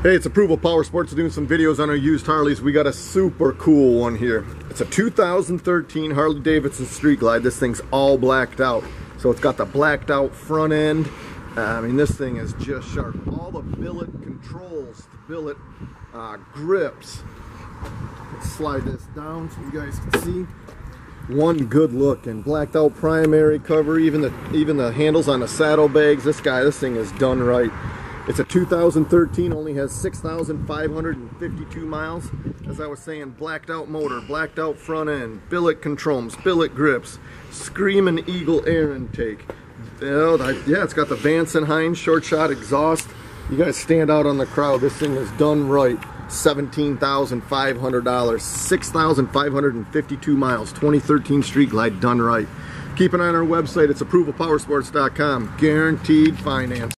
Hey, it's Approval Power Sports doing some videos on our used Harleys. We got a super cool one here. It's a 2013 Harley-Davidson Street Glide. This thing's all blacked out. So it's got the blacked out front end. I mean, this thing is just sharp. All the billet controls, the billet grips. Let's slide this down so you guys can see. One good look, and blacked out primary cover, even the handles on the saddlebags. This thing is done right. It's a 2013, only has 6,552 miles. As I was saying, blacked out motor, blacked out front end, billet controls, billet grips, Screaming Eagle air intake. Yeah, it's got the Vance and Hines short shot exhaust. You guys stand out on the crowd. This thing is done right. $17,500, 6,552 miles, 2013 Street Glide done right. Keep an eye on our website. It's ApprovalPowersports.com. Guaranteed finance.